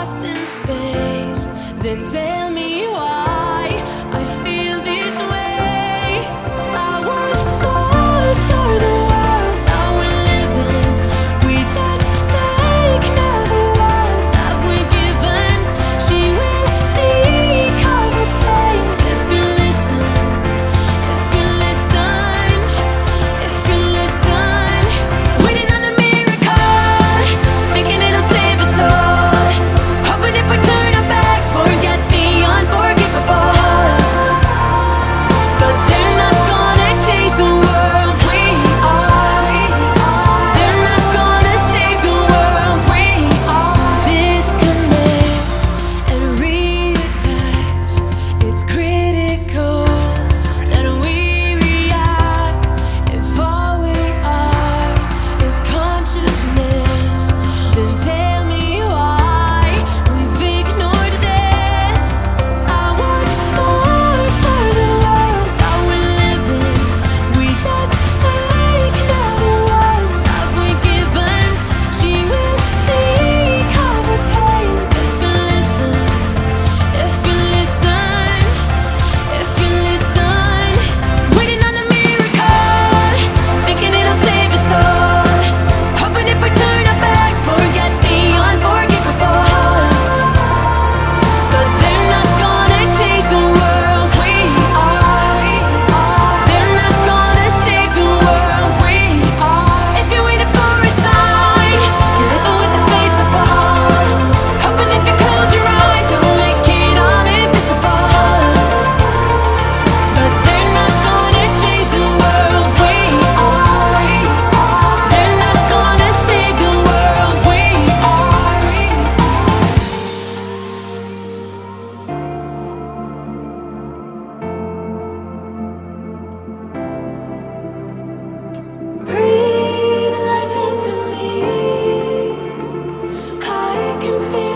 lost in space, then tell me why I feel this way. I want all for the world that we're living. We just take another once that we're given. She will speak of the pain if you listen, if you listen, if you listen. Waiting on a miracle, thinking it'll save us all. Confused.